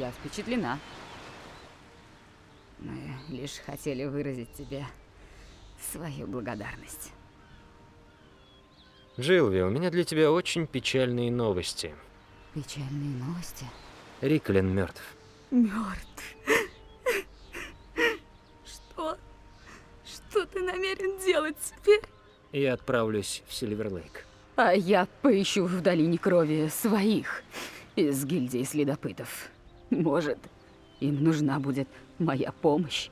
Я впечатлена. Мы лишь хотели выразить тебе свою благодарность. Джилви, у меня для тебя очень печальные новости. Печальные новости? Риклин мертв. Мертв? Что? Что ты намерен делать теперь? Я отправлюсь в Сильвер-Лейк. А я поищу в долине крови своих из гильдии следопытов. Может, им нужна будет моя помощь.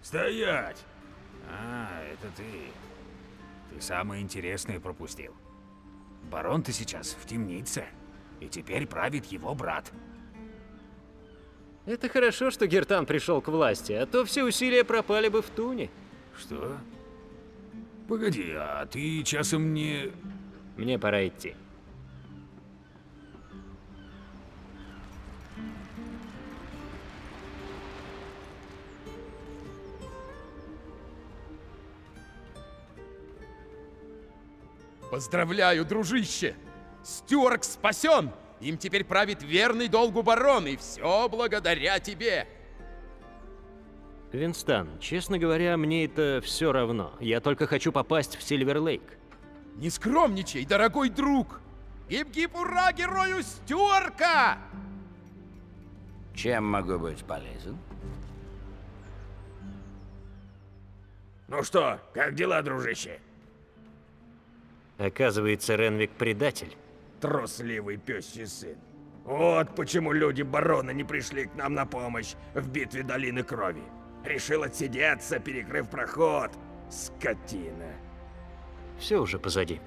Стоять! А, это ты. Ты самое интересное пропустил. Барон-то сейчас в темнице, и теперь правит его брат. Это хорошо, что Гиртан пришел к власти, а то все усилия пропали бы в туне. Что? Погоди, а ты часом не... Мне пора идти. Поздравляю, дружище! Стюарк спасен! Им теперь правит верный долгу барон, и все благодаря тебе! Квинстан, честно говоря, мне это все равно. Я только хочу попасть в Сильвер-Лейк. Не скромничай, дорогой друг! Гип-гип, ура герою Стюарка! Чем могу быть полезен? Ну что, как дела, дружище? Оказывается, Ренвик предатель. Трусливый пёсий сын. Вот почему люди барона не пришли к нам на помощь в битве долины крови. Решил отсидеться, перекрыв проход. Скотина. Все уже позади.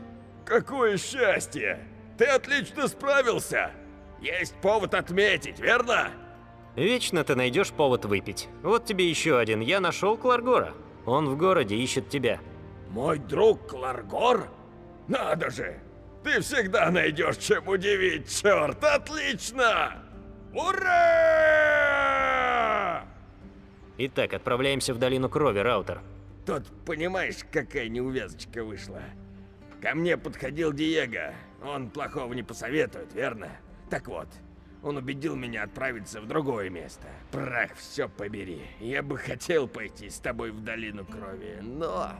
Какое счастье! Ты отлично справился! Есть повод отметить, верно? Вечно ты найдешь повод выпить. Вот тебе еще один. Я нашел Кларгора. Он в городе ищет тебя. Мой друг Кларгор? Надо же! Ты всегда найдешь чем удивить, черт! Отлично! Ура! Итак, отправляемся в долину крови, Раутер. Тут, понимаешь, какая неувязочка вышла. Ко мне подходил Диего. Он плохого не посоветует, верно? Так вот, он убедил меня отправиться в другое место. Прах, все побери. Я бы хотел пойти с тобой в долину крови, но...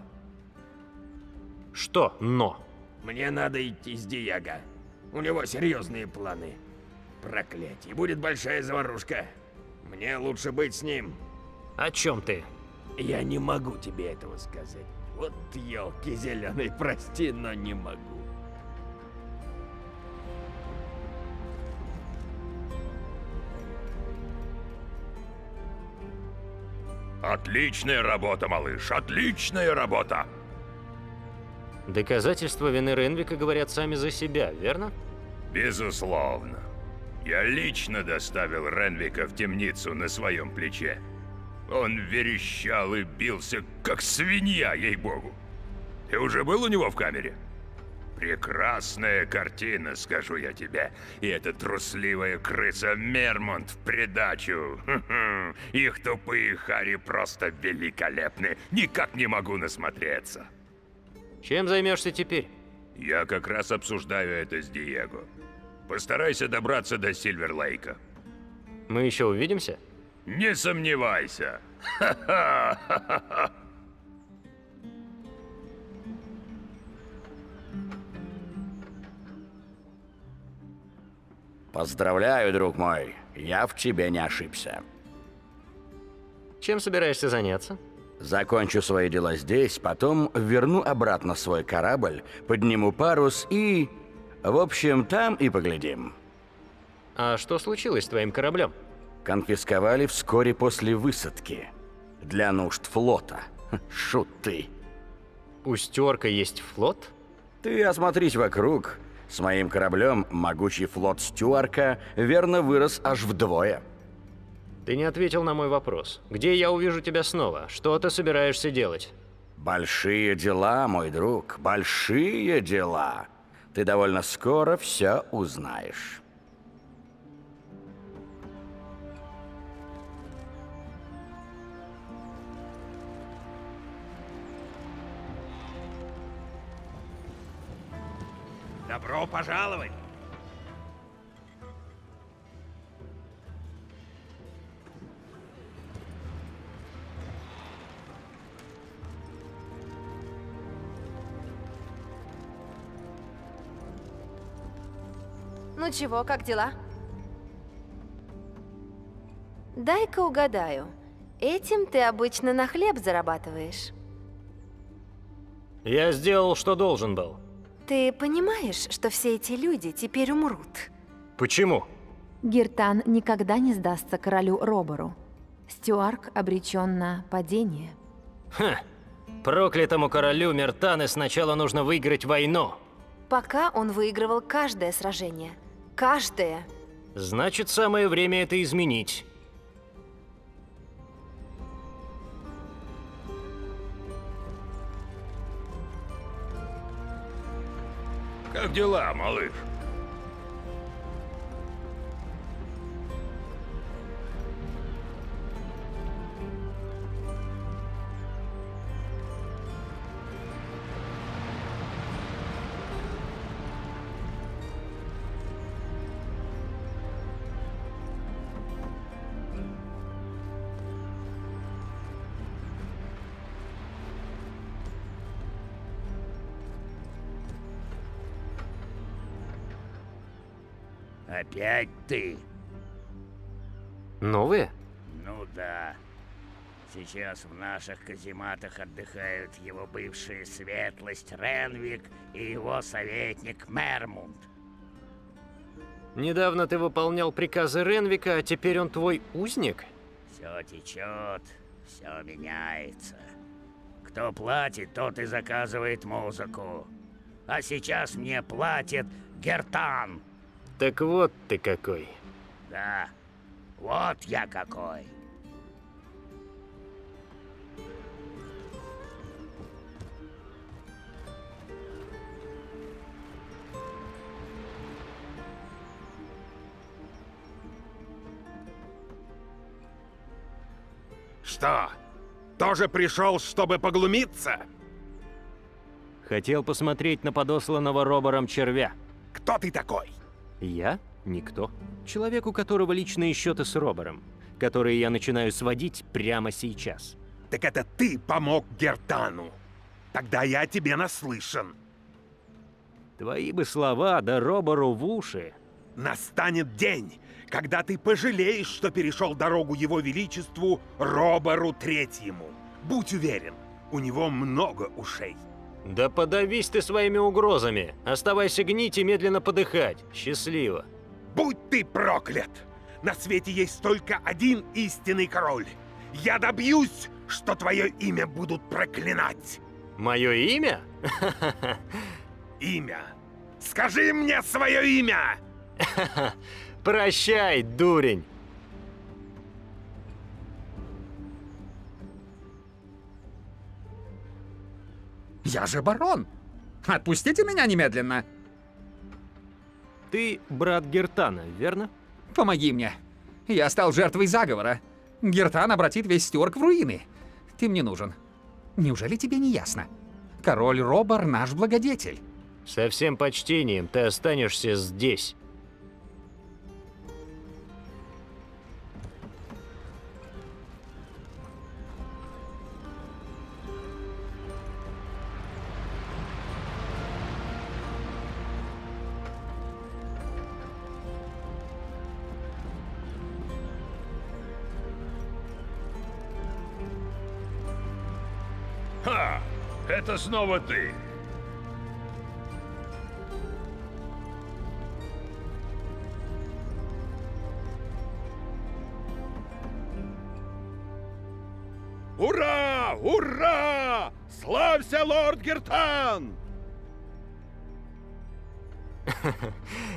Что «но»? Мне надо идти с Диего. У него серьезные планы. Проклятие, будет большая заварушка. Мне лучше быть с ним. О чем ты? Я не могу тебе этого сказать. Вот елки зеленые, прости, но не могу. Отличная работа, малыш, отличная работа. Доказательства вины Ренвика говорят сами за себя, верно? Безусловно. Я лично доставил Ренвика в темницу на своем плече. Он верещал и бился, как свинья, ей-богу. Ты уже был у него в камере? Прекрасная картина, скажу я тебе. И эта трусливая крыса Мермонт в придачу. Их тупые хари просто великолепны. Никак не могу насмотреться. Чем займешься теперь? Я как раз обсуждаю это с Диего. Постарайся добраться до Сильвер-Лейка. Мы еще увидимся? Не сомневайся. Ха-ха-ха-ха-ха. Поздравляю, друг мой. Я в тебе не ошибся. Чем собираешься заняться? Закончу свои дела здесь, потом верну обратно свой корабль, подниму парус и... В общем, там и поглядим. А что случилось с твоим кораблем? Конфисковали вскоре после высадки. Для нужд флота. Шут ты. У Стюарка есть флот? Ты осмотрись вокруг. С моим кораблем могучий флот Стюарка верно вырос аж вдвое. Ты не ответил на мой вопрос. Где я увижу тебя снова? Что ты собираешься делать? Большие дела, мой друг, большие дела. Ты довольно скоро все узнаешь. Добро пожаловать! Ну чего, как дела? Дай-ка угадаю. Этим ты обычно на хлеб зарабатываешь. Я сделал, что должен был. Ты понимаешь, что все эти люди теперь умрут? Почему? Гиртан никогда не сдастся королю Робару. Стюарк обречен на падение. Ха! Проклятому королю Миртаны сначала нужно выиграть войну. Пока он выигрывал каждое сражение. Каждое. Значит, самое время это изменить. Как дела, малыш? Опять ты. Новые? Ну да. Сейчас в наших казематах отдыхают его бывшая светлость Ренвик и его советник Мермунд. Недавно ты выполнял приказы Ренвика, а теперь он твой узник? Все течет, все меняется. Кто платит, тот и заказывает музыку. А сейчас мне платит Гертан. Так вот ты какой. Да, вот я какой. Что, тоже пришел, чтобы поглумиться? Хотел посмотреть на подосланного Робаром червя. Кто ты такой? Я? Никто. Человек, у которого личные счеты с Робаром, которые я начинаю сводить прямо сейчас. Так это ты помог Гертану. Тогда я о тебе наслышан. Твои бы слова, да Робару в уши. Настанет день, когда ты пожалеешь, что перешел дорогу его величеству Робару Третьему. Будь уверен, у него много ушей. Да подавись ты своими угрозами. Оставайся гнить и медленно подыхать. Счастливо. Будь ты проклят! На свете есть только один истинный король. Я добьюсь, что твое имя будут проклинать. Мое имя? Имя. Скажи мне свое имя! Прощай, дурень. Я же барон. Отпустите меня немедленно. Ты брат Гертана, верно? Помоги мне. Я стал жертвой заговора. Гертан обратит весь Стюарк в руины. Ты мне нужен. Неужели тебе не ясно? Король Робар наш благодетель. Со всем почтением ты останешься здесь. Ха! Это снова ты! Ура! Ура! Славься, лорд Гиртан!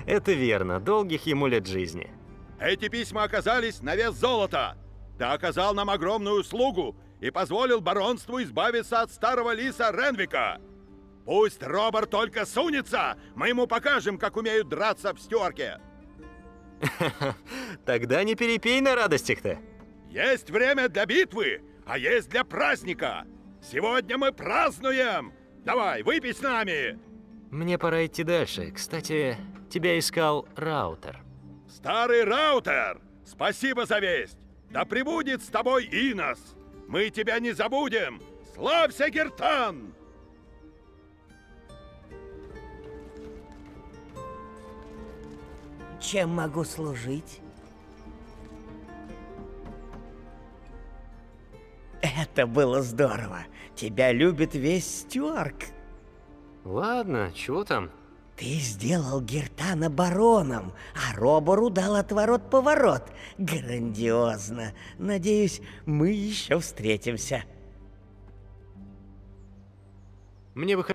Это верно. Долгих ему лет жизни. Эти письма оказались на вес золота. Ты оказал нам огромную услугу и позволил баронству избавиться от старого лиса Ренвика. Пусть Робар только сунется, мы ему покажем, как умеют драться в Стюарке. Тогда не перепей на радостях-то. Есть время для битвы, а есть для праздника. Сегодня мы празднуем. Давай, выпей с нами. Мне пора идти дальше. Кстати, тебя искал Раутер. Старый Раутер, спасибо за весть. Да пребудет с тобой Инос. Мы тебя не забудем. Славься, Гиртан! Чем могу служить? Это было здорово. Тебя любит весь Стюарк. Ладно, чего там? Ты сделал Гиртана бароном, а Робару дал отворот-поворот. Грандиозно. Надеюсь, мы еще встретимся. Мне выходить.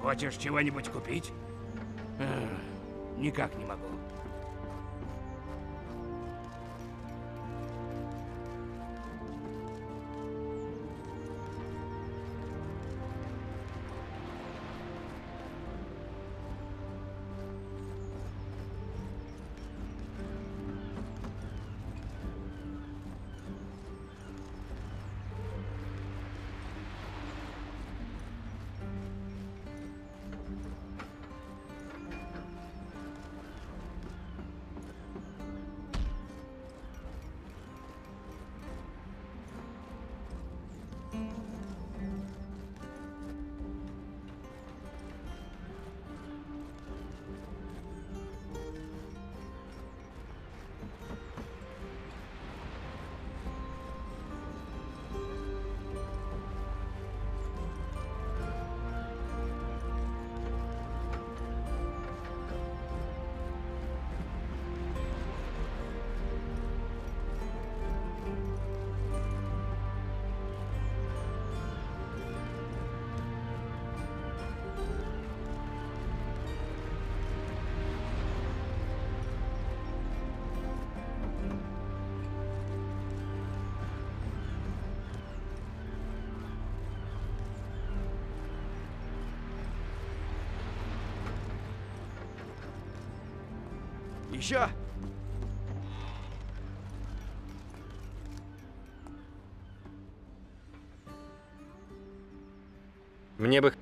Хочешь чего-нибудь купить? Никак не могу. Еще! Мне бы...